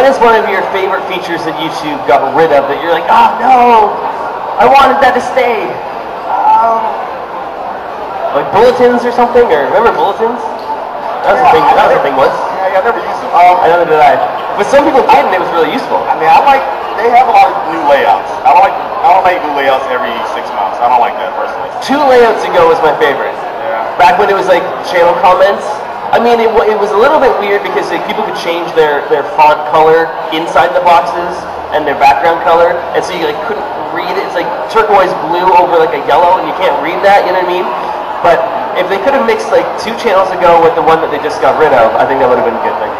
When is one of your favorite features that YouTube got rid of that you're like, oh no, I wanted that to stay? Like bulletins or something? Or remember bulletins? That was a thing. That was a thing once. Yeah, I never used them. I never did I. But some people did, and it was really useful. I mean, I like. They have a lot of new layouts. I don't like new layouts every 6 months. I don't like that personally. 2 layouts ago was my favorite. Yeah. Back when it was like channel comments. I mean, it was a little bit weird because like, people could change their font color inside the boxes and their background color, and so you like couldn't read it. It's like turquoise blue over like a yellow, and you can't read that. You know what I mean? But if they could have mixed like 2 channels ago with the one that they just got rid of, I think that would have been a good thing.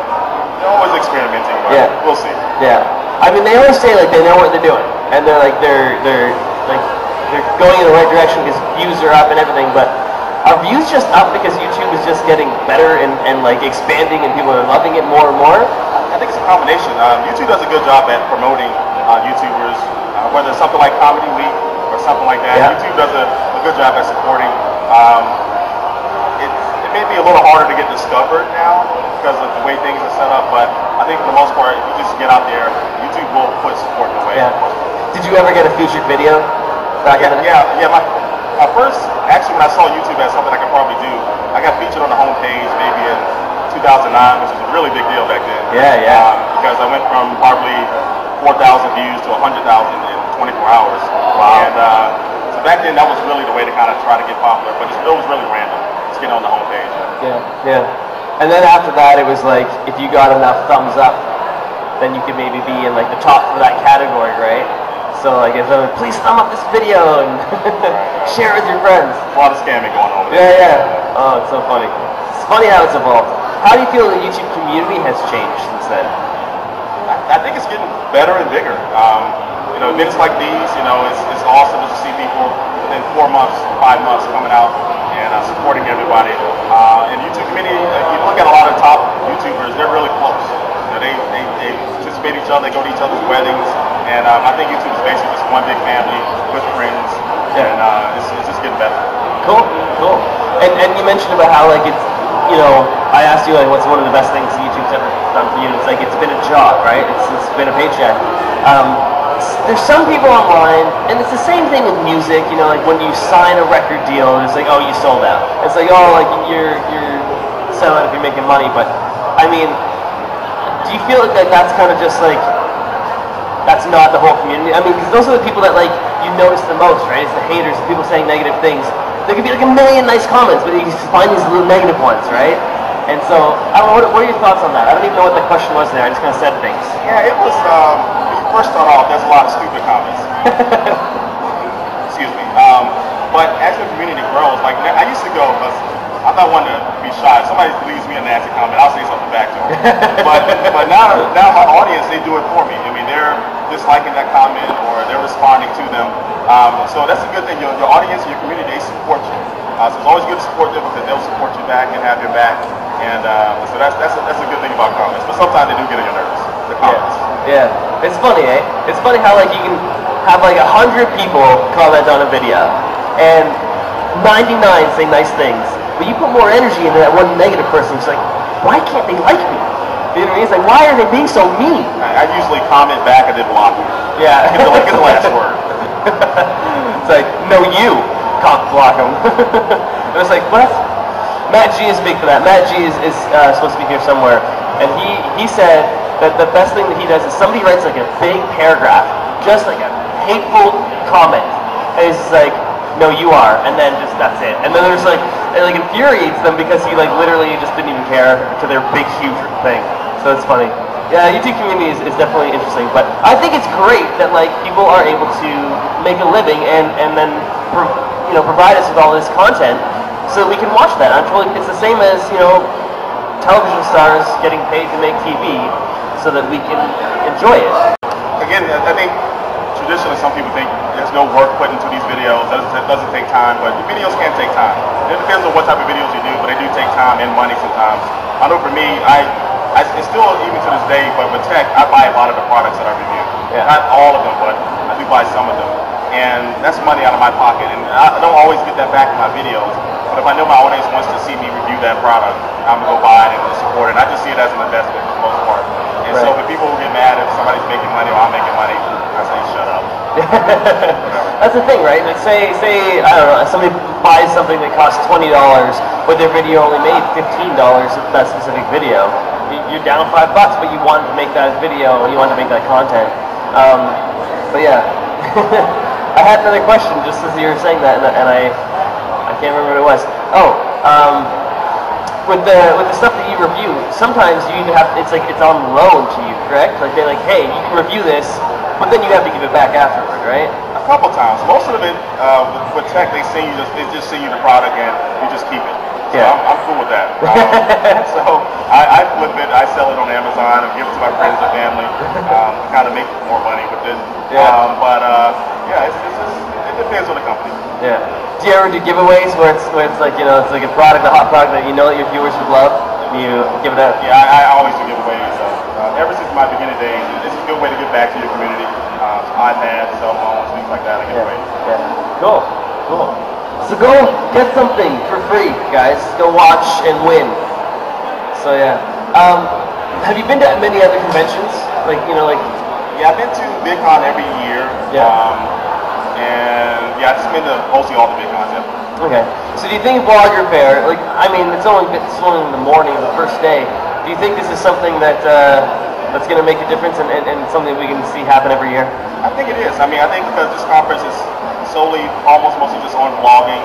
They're always experimenting, but yeah. We'll see. Yeah. I mean, they always say like they know what they're doing, and they're going in the right direction because views are up and everything, but. Are views just up because YouTube is just getting better and like expanding and people are loving it more and more? I think it's a combination. YouTube does a good job at promoting YouTubers, whether it's something like Comedy Week or something like that. Yeah. YouTube does a good job at supporting. It may be a little harder to get discovered now because of the way things are set up, but I think for the most part, if you just get out there, YouTube will put support in the way. Yeah. Did you ever get a featured video? At first, actually, when I saw YouTube as something I could probably do, I got featured on the homepage maybe in 2009, which was a really big deal back then. Yeah, yeah. Because I went from probably 4,000 views to 100,000 in 24 hours. Wow. And so back then, that was really the way to kind of try to get popular, but it was really random, just getting on the homepage. Yeah, yeah. And then after that, it was like, if you got enough thumbs up, then you could maybe be in like the top of that category, right? So like, if someone, please thumb up this video and share it with your friends. A lot of scamming going on. Yeah. Oh, it's so funny. It's funny how it's evolved. How do you feel the YouTube community has changed since then? I think it's getting better and bigger. You know, events like these, you know, it's awesome to see people within 4 months, 5 months coming out and supporting everybody. And YouTube community, you look at a lot of top YouTubers, they're really close. You know, they participate in each other, they go to each other's weddings. And I think YouTube is basically just one big family with friends, and it's just getting better. Cool. And you mentioned about how like it's, you know, I asked you like what's one of the best things YouTube's ever done for you? It's like it's been a job, right? It's been a paycheck. There's some people online, and it's the same thing with music. You know, like when you sign a record deal, and it's like, oh, you sold out. It's like, oh, like you're selling out if you're making money. But I mean, do you feel like that's kind of just like that's not the whole community? I mean, because those are the people that, like, you notice the most, right? It's the haters, the people saying negative things. There could be, like, a million nice comments, but you find these little negative ones, right? And so, I don't know, what are your thoughts on that? I don't even know what the question was there. I just kind of said things. Yeah, it was, when you first start off, there's a lot of stupid comments. Excuse me. But as the community grows, like, I used to go, because I thought I wanted to be shy. If somebody leaves me a nasty comment, I'll say something back to them. But now my audience, they do it for me. I mean, they're disliking that comment or they're responding to them. So that's a good thing. Your audience and your community, they support you. So it's always good to support them because they'll support you back and have your back. And so that's a good thing about comments. But sometimes they do get on your nerves, the comments. Yeah. It's funny, eh? It's funny how like you can have like 100 people comment on a video and 99 say nice things. But you put more energy into that one negative person who's like, why can't they like me? You know what I mean? It's like, why are they being so mean? I usually comment back and then block them. Yeah. Get the last word. It's like, no, you can't block them. And it's like, what? Matt G is big for that. Matt G is supposed to be here somewhere. And he said that the best thing that he does is somebody writes like a big paragraph, just like a hateful comment. And he's like, no, you are. And then just, that's it. And then there's like, it like infuriates them because he like literally just didn't even care to their big, huge thing. So it's funny. Yeah, YouTube community is definitely interesting, but I think it's great that like people are able to make a living and then provide us with all this content so that we can watch that. I'm totally, it's the same as, you know, television stars getting paid to make TV so that we can enjoy it. Again, I think traditionally some people think there's no work put into these videos. It doesn't take time, but the videos can take time. It depends on what type of videos you do, but they do take time and money sometimes. I know for me, it's still, even to this day, but with tech, I buy a lot of the products that I review. Yeah. Not all of them, but I do buy some of them. And that's money out of my pocket. And I don't always get that back in my videos. But if I know my audience wants to see me review that product, I'm going to go buy it and support it. And I just see it as an investment for the most part. And so if people will get mad if somebody's making money or I'm making money, I say shut up. That's the thing, right? Like say I don't know, somebody buys something that costs $20, but their video only made $15 of that specific video. You're down $5, but you wanted to make that video, you wanted to make that content. But yeah, I had another question just as you were saying that, and I can't remember what it was. Oh, with the stuff that you review, sometimes you even have, it's like it's on loan to you, correct? Like they're like, hey, you can review this, but then you have to give it back afterward, right? A couple times. Most of it with tech, they send you just send you the product and you just keep it. So yeah, I'm cool with that. So I flip it, I sell it on Amazon, and give it to my friends and family. Kind of make more money with it. Yeah. Yeah, it depends on the company. Yeah. Do you ever do giveaways where it's like, you know, it's like a product, a hot product that you know that your viewers would love? You give it out? Yeah, I always do giveaways. Ever since my beginning days, it's a good way to give back to your community. iPads, cell phones, things like that. I give away. Yeah. Cool. Cool. So go get something for free, guys. Go watch and win. So yeah. Have you been to many other conventions? Yeah, I've been to VidCon every year. Yeah. And yeah, I've just been to mostly all the VidCons. Yeah. Okay. So do you think Vlogger Fair? Like, I mean, it's only in the morning, the first day. Do you think this is something that that's going to make a difference and something we can see happen every year? I think it is. I mean, I think because this conference is solely, almost mostly just on vlogging.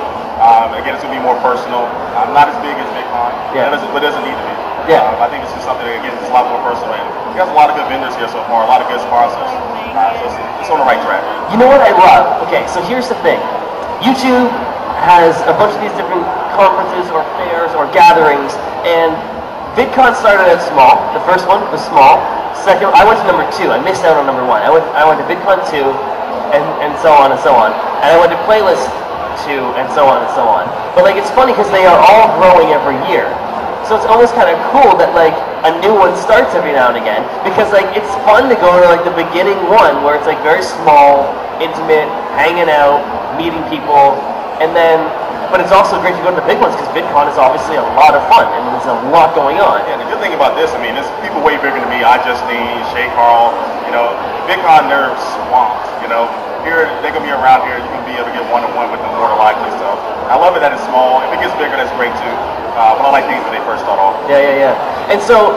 Again, it's going to be more personal. Not as big as VidCon, yeah, but it doesn't need to be. Yeah. I think it's just something, again, it's a lot more personal. We have a lot of good vendors here so far, a lot of good sponsors. So it's on the right track. You know what I love? Okay, so here's the thing. YouTube has a bunch of these different conferences or fairs or gatherings, and VidCon started out small. The first one was small. Second, I went to number 2. I missed out on number 1. I went to VidCon 2, and so on and so on. And I went to Playlist 2, and so on and so on. But like, it's funny because they are all growing every year. So it's almost kind of cool that like a new one starts every now and again, because like it's fun to go to like the beginning one where it's like very small, intimate, hanging out, meeting people, and then, but it's also great to go to the big ones because VidCon is obviously a lot of fun and there's a lot going on. Yeah, the good thing about this, I mean, there's people way bigger than me, iJustine, Shea Carl, you know, VidCon nerves swamped, you know. Here, they're going to be around here, you can be able to get one-on-one with them more likely, so I love it that it's small. If it gets bigger, that's great too. But I like things when they first start off. Yeah, yeah, yeah. And so,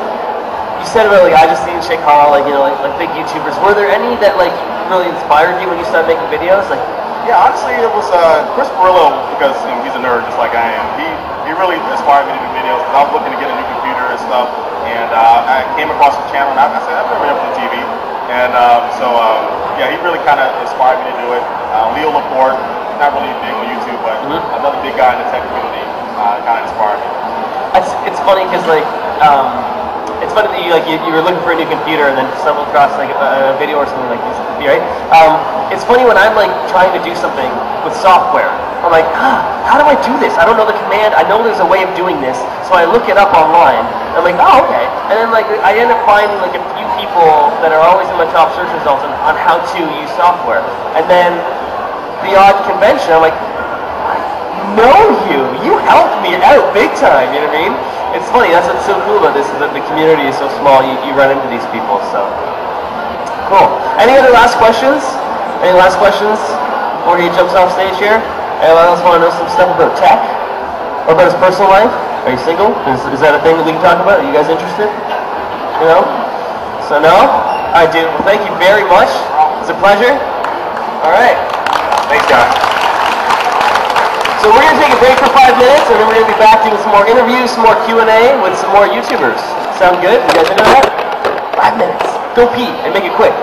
you said about, like, iJustine, Shea Carl, like, you know, like big YouTubers. Were there any that, like, really inspired you when you started making videos? Like, yeah, honestly, it was Chris Perillo, because, you know, he's a nerd just like I am. He really inspired me to do videos, because I was looking to get a new computer and stuff, and I came across his channel, and I said, I've never been up to TV. And yeah, he really kind of inspired me to do it. Leo Laporte, not really big on YouTube, but another big guy in the tech community, kind of inspired me. It's funny because like, it's funny that you were looking for a new computer and then stumbled across like a video or something like this, right? It's funny when I'm like trying to do something with software, I'm like, how do I do this? I don't know the command. I know there's a way of doing this, so I look it up online. I'm like, oh, okay. And then like I end up finding like a few people that are always in my top search results on how to use software. And then the odd convention, I'm like, I know you. You helped me out big time, you know what I mean? It's funny, that's what's so cool about this, is that the community is so small, you run into these people, so. Cool. Any other last questions? Any last questions before he jumps off stage here? Anyone else want to know some stuff about tech? Or about his personal life? Are you single? Is that a thing that we can talk about? Are you guys interested? You know? So no? Alright, dude. Well, thank you very much. It's a pleasure. Alright. Thanks, guys. So we're going to take a break for 5 minutes, and then we're going to be back doing some more interviews, some more Q&A with some more YouTubers. Sound good? You guys into that? 5 minutes. Go pee and make it quick.